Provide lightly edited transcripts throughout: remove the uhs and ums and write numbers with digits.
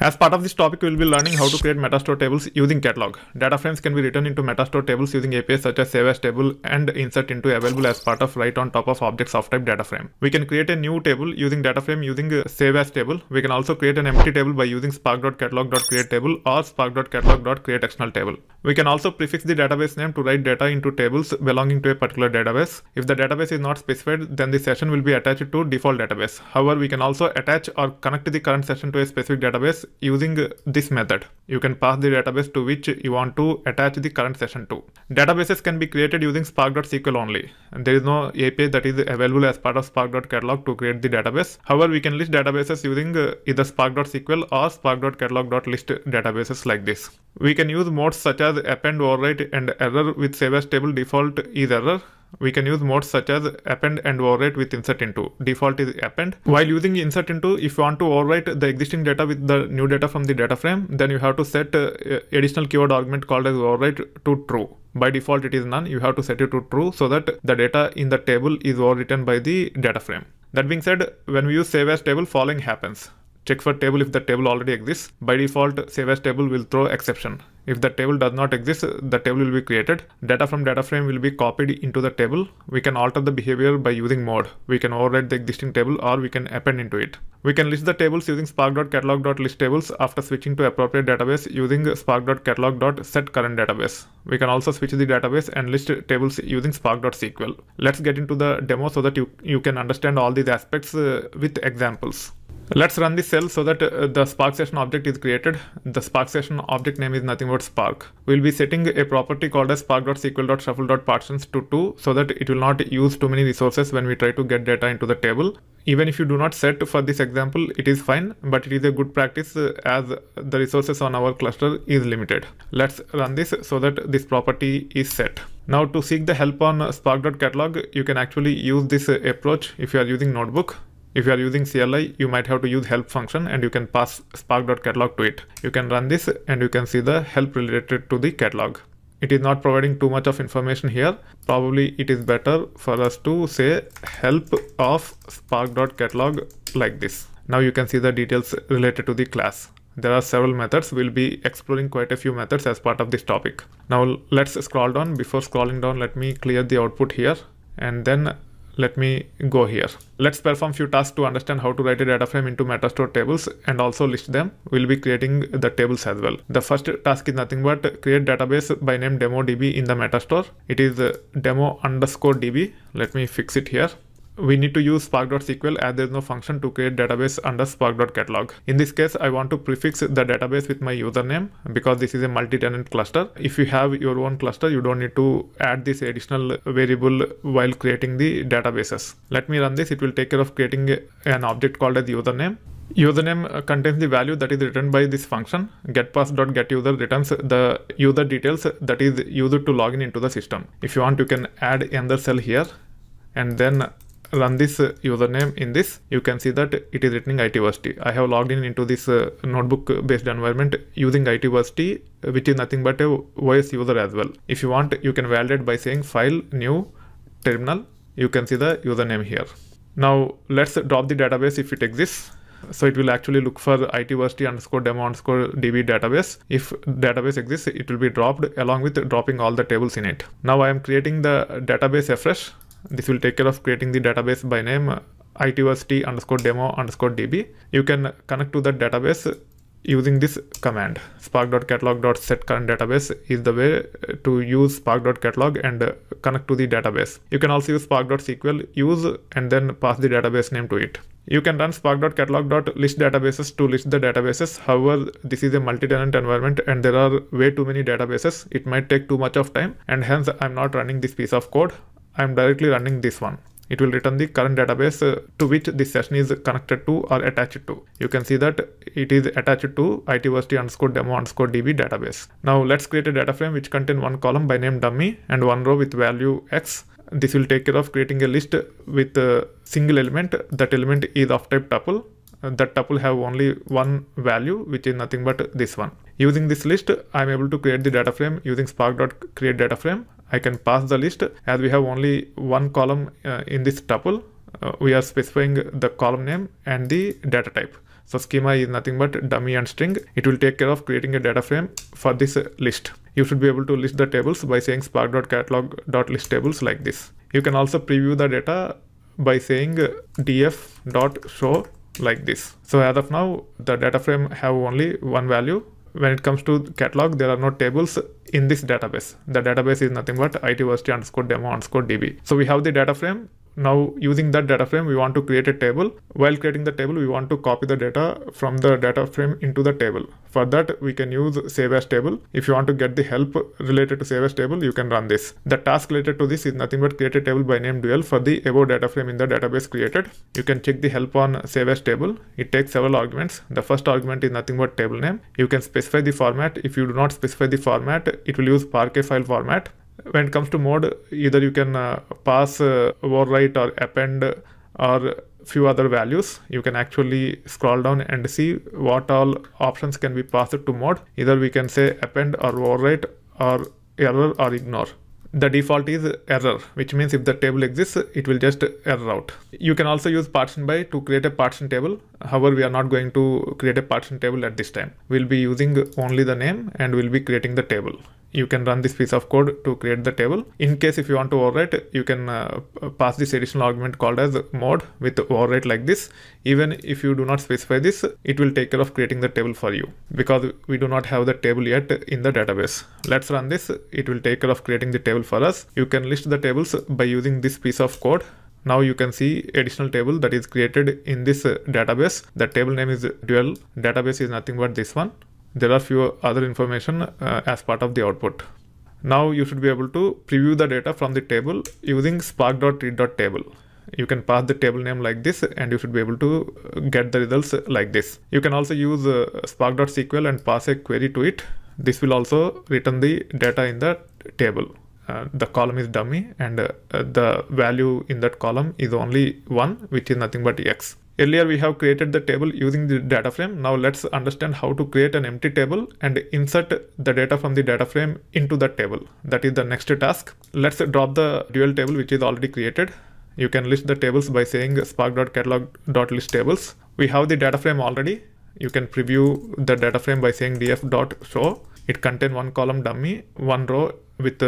As part of this topic, we will be learning how to create Metastore tables using catalog. Data frames can be written into Metastore tables using APIs such as save as table and insert into available as part of right on top of objects of type data frame. We can create a new table using data frame using save as table. We can also create an empty table by using spark.catalog.createTable or spark.catalog.createExternalTable. We can also prefix the database name to write data into tables belonging to a particular database. If the database is not specified, then the session will be attached to default database. However, we can also attach or connect the current session to a specific database using this method. You can pass the database to which you want to attach the current session to. Databases can be created using spark.sql only. And there is no API that is available as part of spark.catalog to create the database. However, we can list databases using either spark.sql or spark.catalog.list databases like this. We can use modes such as append, overwrite, and error with save as table, default is error. We can use modes such as append and overwrite with insert into. Default is append. While using insert into, if you want to overwrite the existing data with the new data from the data frame, then you have to set additional keyword argument called as overwrite to true. By default it is none. You have to set it to true so that the data in the table is overwritten by the data frame. That being said, when we use save as table, following happens. Check for table if the table already exists. By default, save as table will throw exception. If the table does not exist, the table will be created. Data from data frame will be copied into the table. We can alter the behavior by using mode. We can override the existing table or we can append into it. We can list the tables using spark.catalog.listTables after switching to appropriate database using spark.catalog.setCurrentDatabase. We can also switch the database and list tables using spark.sql. Let's get into the demo so that you can understand all these aspects with examples. Let's run this cell so that the Spark session object is created. The Spark session object name is nothing but Spark. We'll be setting a property called as spark.sql.shuffle.partitions to 2 so that it will not use too many resources when we try to get data into the table. Even if you do not set for this example, it is fine, but it is a good practice as the resources on our cluster is limited. Let's run this so that this property is set. Now to seek the help on spark.catalog, you can actually use this approach if you are using notebook. If you are using CLI, you might have to use help function and you can pass spark.catalog to it. You can run this and you can see the help related to the catalog. It is not providing too much of information here. Probably it is better for us to say help of spark.catalog like this. Now you can see the details related to the class. There are several methods. We'll be exploring quite a few methods as part of this topic. Now let's scroll down. Before scrolling down, let me clear the output here and then let me go here. Let's perform few tasks to understand how to write a data frame into Metastore tables and also list them. We'll be creating the tables as well. The first task is nothing but create database by name demo db in the Metastore. It is demo_db. Let me fix it here. We need to use spark.sql as there is no function to create database under spark.catalog. In this case, I want to prefix the database with my username because this is a multi-tenant cluster. If you have your own cluster, you don't need to add this additional variable while creating the databases. Let me run this. It will take care of creating an object called as username. Username contains the value that is returned by this function. GetPass.getUser returns the user details that is used to log in into the system. If you want, you can add another cell here and then run this username in this. You can see that it is returning ITversity. I have logged in into this notebook based environment using ITversity, which is nothing but a OS user as well. If you want, you can validate by saying file new terminal. You can see the username here. Now let's drop the database if it exists. So it will actually look for itversity_demo_db database. If database exists, it will be dropped along with dropping all the tables in it. Now I am creating the database afresh. This will take care of creating the database by name itversity_demo_db. You can connect to that database using this command. Spark.catalog.setCurrentDatabase is the way to use spark.catalog and connect to the database. You can also use spark.sql use and then pass the database name to it. You can run spark.catalog.listDatabases to list the databases. However, this is a multi-tenant environment and there are way too many databases. It might take too much of time and hence I'm not running this piece of code. I'm directly running this one. It will return the current database to which this session is connected to or attached to. You can see that it is attached to itversity_demo_db database. Now let's create a data frame which contains one column by name dummy and one row with value x. This will take care of creating a list with a single element. That element is of type tuple. That tuple have only one value, which is nothing but this one. Using this list, I'm able to create the data frame using spark.createDataFrame. I can pass the list as we have only one column in this tuple. We are specifying the column name and the data type. So schema is nothing but dummy and string. It will take care of creating a data frame for this list. You should be able to list the tables by saying spark.catalog.list tables like this. You can also preview the data by saying df.show like this. So as of now, the data frame have only one value. When it comes to catalog, there are no tables in this database. The database is nothing but itversity_demo_db. So we have the data frame. Now using that data frame, we want to create a table. While creating the table, we want to copy the data from the data frame into the table. For that, we can use save as table. If you want to get the help related to save as table, you can run this. The task related to this is nothing but create a table by name dual for the above data frame in the database created. You can check the help on save as table. It takes several arguments. The first argument is nothing but table name. You can specify the format. If you do not specify the format, it will use Parquet file format. When it comes to mode, either you can pass overwrite or append or few other values. You can actually scroll down and see what all options can be passed to mode. Either we can say append or overwrite or error or ignore. The default is error, which means if the table exists, it will just error out. You can also use partition by to create a partition table. However, we are not going to create a partition table at this time. We'll be using only the name and we'll be creating the table. You can run this piece of code to create the table. In case if you want to overwrite, you can pass this additional argument called as mode with overwrite like this. Even if you do not specify this, it will take care of creating the table for you because we do not have the table yet in the database. Let's run this. It will take care of creating the table for us. You can list the tables by using this piece of code. Now you can see additional table that is created in this database. The table name is dual. Database is nothing but this one. There are few other information as part of the output. Now you should be able to preview the data from the table using spark.read.table. You can pass the table name like this and you should be able to get the results like this. You can also use spark.sql and pass a query to it. This will also return the data in the table. The column is dummy and the value in that column is only 1, which is nothing but x. Earlier we have created the table using the data frame. Now let's understand how to create an empty table and insert the data from the data frame into the table. That is the next task. Let's drop the dual table which is already created. You can list the tables by saying spark.catalog.list tables. We have the data frame already. You can preview the data frame by saying df.show. It contains one column dummy, one row with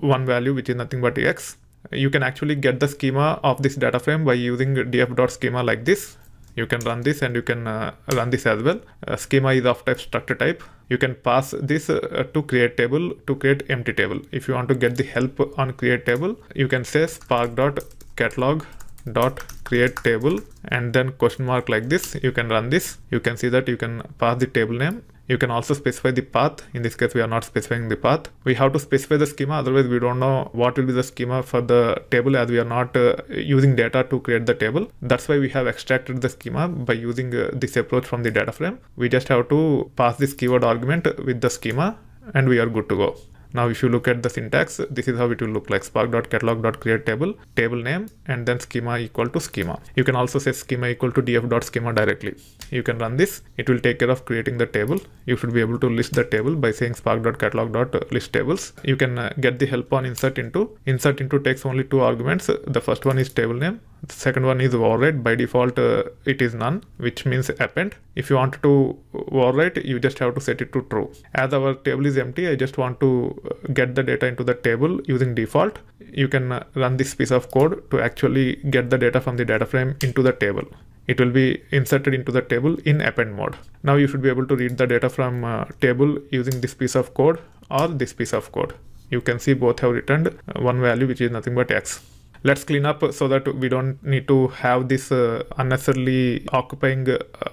one value which is nothing but x. You can actually get the schema of this data frame by using df.schema like this. You can run this and you can run this as well. Schema is of type structure type. You can pass this to create table to create empty table. If you want to get the help on create table, you can say spark.catalog.createTable and then question mark like this. You can run this. You can see that you can pass the table name. You can also specify the path. In this case, we are not specifying the path. We have to specify the schema. Otherwise, we don't know what will be the schema for the table as we are not using data to create the table. That's why we have extracted the schema by using this approach from the data frame. We just have to pass this keyword argument with the schema and we are good to go. Now, if you look at the syntax, this is how it will look like: spark.catalog.createTable, table name, and then schema equal to schema. You can also say schema equal to df.schema directly. You can run this. It will take care of creating the table. You should be able to list the table by saying spark.catalog.list tables. You can get the help on insert into. Insert into takes only two arguments. The first one is table name. The second one is overwrite. By default, it is none, which means append. If you want to overwrite, you just have to set it to true. As our table is empty, I just want to get the data into the table using default. You can run this piece of code to actually get the data from the data frame into the table. It will be inserted into the table in append mode. Now you should be able to read the data from table using this piece of code or this piece of code. You can see both have returned one value, which is nothing but x. Let's clean up so that we don't need to have this unnecessarily occupying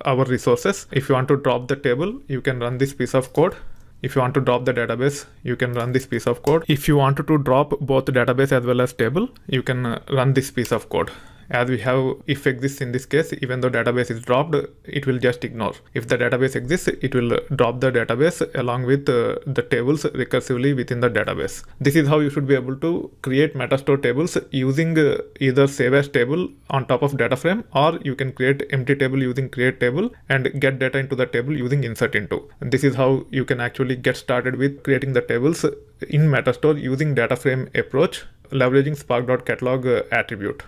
our resources. If you want to drop the table, you can run this piece of code. If you want to drop the database, you can run this piece of code. If you wanted to drop both database as well as table, you can run this piece of code. As we have if exists in this case, even though database is dropped, it will just ignore. If the database exists, it will drop the database along with the tables recursively within the database. This is how you should be able to create Metastore tables using either save as table on top of data frame, or you can create empty table using create table and get data into the table using insert into. And this is how you can actually get started with creating the tables in Metastore using data frame approach, leveraging spark.catalog attribute.